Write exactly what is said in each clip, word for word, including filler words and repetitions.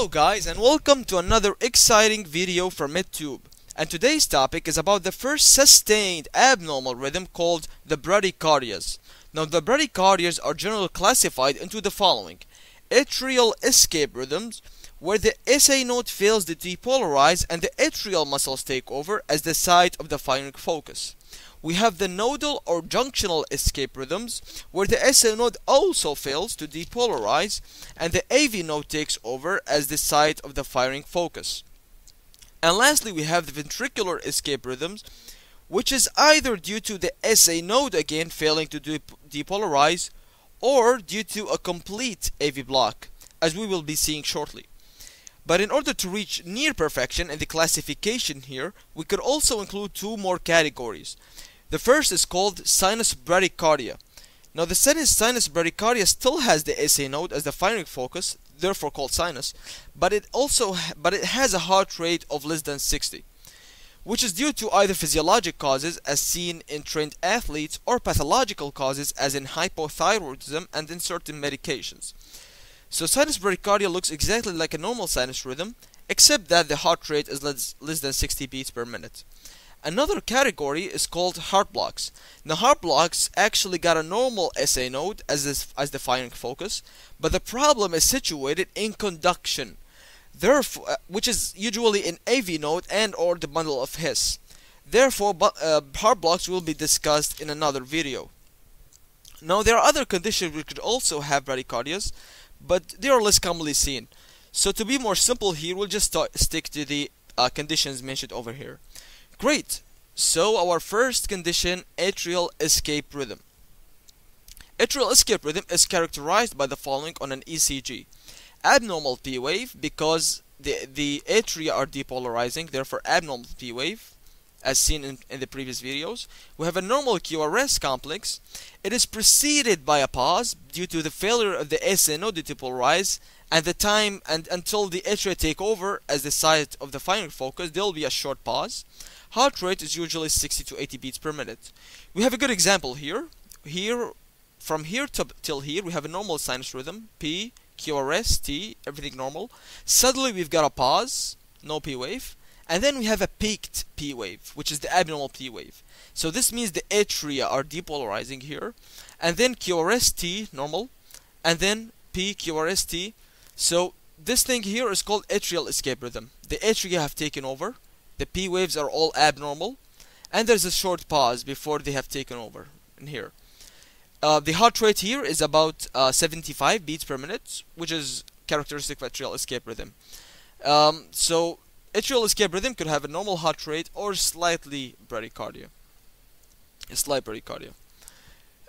Hello guys, and welcome to another exciting video from MedTube. And today's topic is about the first sustained abnormal rhythm called the bradycardias. Now the bradycardias are generally classified into the following: atrial escape rhythms, where the S A node fails to depolarize and the atrial muscles take over as the site of the firing focus. We have the nodal or junctional escape rhythms, where the S A node also fails to depolarize and the A V node takes over as the site of the firing focus. And lastly, we have the ventricular escape rhythms, which is either due to the S A node again failing to de depolarize or due to a complete A V block, as we will be seeing shortly. But in order to reach near perfection in the classification here, we could also include two more categories. The first is called sinus bradycardia. Now the sinus bradycardia still has the S A node as the firing focus, therefore called sinus, but it also but it has a heart rate of less than sixty, which is due to either physiologic causes as seen in trained athletes or pathological causes as in hypothyroidism and in certain medications. So sinus bradycardia looks exactly like a normal sinus rhythm, except that the heart rate is less, less than sixty beats per minute. Another category is called heart blocks. Now heart blocks actually got a normal S A node as, this, as the firing focus, but the problem is situated in conduction, therefore, uh, which is usually an A V node and or the bundle of His. Therefore, but, uh, heart blocks will be discussed in another video. Now there are other conditions which could also have bradycardias, but they are less commonly seen. So to be more simple here, we'll just start, stick to the uh, conditions mentioned over here. Great! So our first condition, atrial escape rhythm. Atrial escape rhythm is characterized by the following on an E C G. Abnormal P wave, because the, the atria are depolarizing, therefore abnormal P wave, as seen in, in the previous videos. We have a normal Q R S complex. It is preceded by a pause due to the failure of the S A node to depolarize, and the time and until the atria take over as the site of the firing focus, there will be a short pause. Heart rate is usually sixty to eighty beats per minute. We have a good example here. Here, from here to, till here, we have a normal sinus rhythm, P, Q R S, T, everything normal. Suddenly we've got a pause, no P wave. And then we have a peaked P wave, which is the abnormal P wave. So this means the atria are depolarizing here. And then Q R S T, normal. And then P, Q R S T. So this thing here is called atrial escape rhythm. The atria have taken over. The P waves are all abnormal. And there's a short pause before they have taken over in here. Uh, the heart rate here is about uh, seventy-five beats per minute, which is characteristic of atrial escape rhythm. Um, so... Atrial escape rhythm could have a normal heart rate or slightly bradycardia. A slight bradycardia.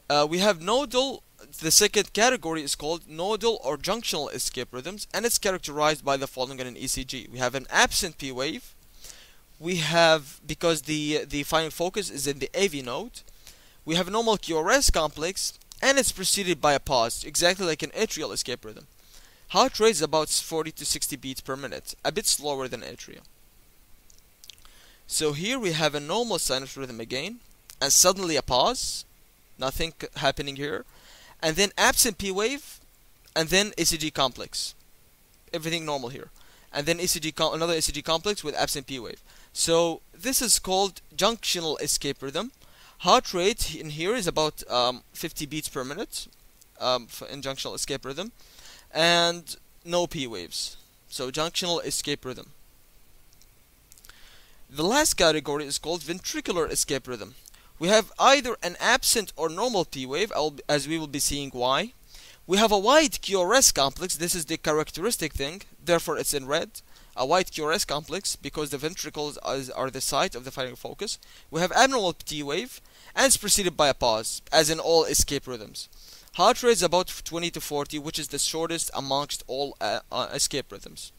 Uh, we have nodal. The second category is called nodal or junctional escape rhythms, and it's characterized by the following in an E C G. We have an absent P wave. We have, because the the firing focus is in the A V node, we have a normal Q R S complex, and it's preceded by a pause, exactly like an atrial escape rhythm. Heart rate is about forty to sixty beats per minute, a bit slower than atria. So here we have a normal sinus rhythm again, and suddenly a pause, nothing happening here, and then absent P wave, and then E C G complex, everything normal here, and then E C G another E C G complex with absent P wave. So this is called junctional escape rhythm. Heart rate in here is about um, fifty beats per minute um, for in junctional escape rhythm. And no P waves, so junctional escape rhythm. The last category is called ventricular escape rhythm. We have either an absent or normal P wave, as we will be seeing why. We have a wide Q R S complex, this is the characteristic thing, therefore it's in red. A wide Q R S complex because the ventricles are the site of the firing focus. We have abnormal T wave, and it's preceded by a pause, as in all escape rhythms. Heart rate is about twenty to forty, which is the shortest amongst all uh, uh, escape rhythms.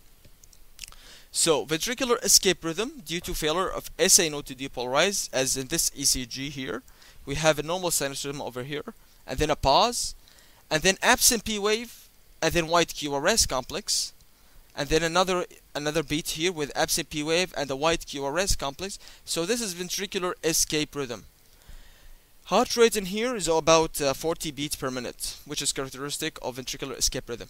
So, ventricular escape rhythm due to failure of S A node to depolarize, as in this E C G here. We have a normal sinus rhythm over here, and then a pause, and then absent P wave, and then wide Q R S complex, and then another another beat here with absent P wave and a wide Q R S complex. So this is ventricular escape rhythm. Heart rate in here is about uh, forty beats per minute, which is characteristic of ventricular escape rhythm.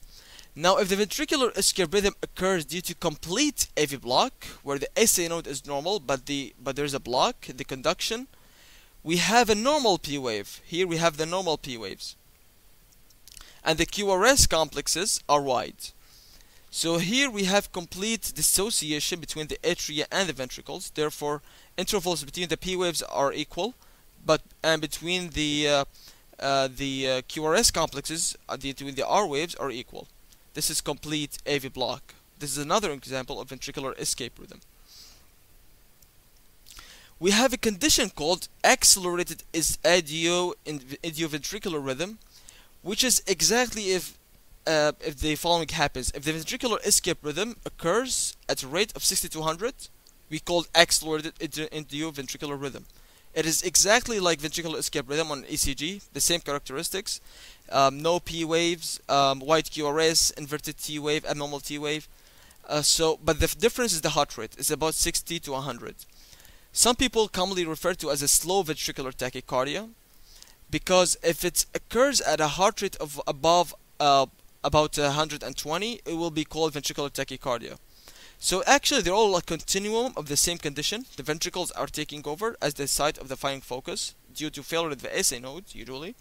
Now, if the ventricular ischial rhythm occurs due to complete A V block, where the S A node is normal, but the but there is a block in the conduction, we have a normal P wave. Here we have the normal P waves. And the Q R S complexes are wide. So here we have complete dissociation between the atria and the ventricles. Therefore, intervals between the P waves are equal, but and between the uh, uh, the uh, Q R S complexes uh, between the R waves are equal. This is complete A V block. This is another example of ventricular escape rhythm. We have a condition called accelerated adioventricular rhythm, which is exactly if uh, if the following happens. If the ventricular escape rhythm occurs at a rate of sixty to one hundred, we call it accelerated adioventricular rhythm. It is exactly like ventricular escape rhythm on E C G, the same characteristics. Um, no P waves, um, wide Q R S, inverted T wave, abnormal T wave. Uh, so, but the difference is the heart rate. It's about sixty to one hundred. Some people commonly refer to as a slow ventricular tachycardia, because if it occurs at a heart rate of above uh, about one hundred twenty, it will be called ventricular tachycardia. So actually, they're all a continuum of the same condition. The ventricles are taking over as the site of the firing focus due to failure at the S A node, usually.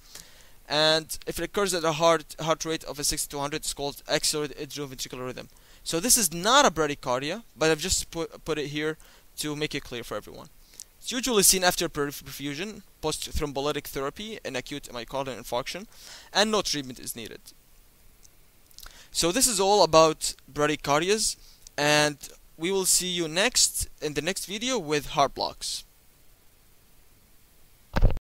And if it occurs at a heart, heart rate of a sixty to one hundred, it's called accelerated adioventricular rhythm. So this is not a bradycardia, but I've just put, put it here to make it clear for everyone. It's usually seen after perfusion, post-thrombolytic therapy, and acute myocardial infarction, and no treatment is needed. So this is all about bradycardias. And we will see you next in the next video with heart blocks.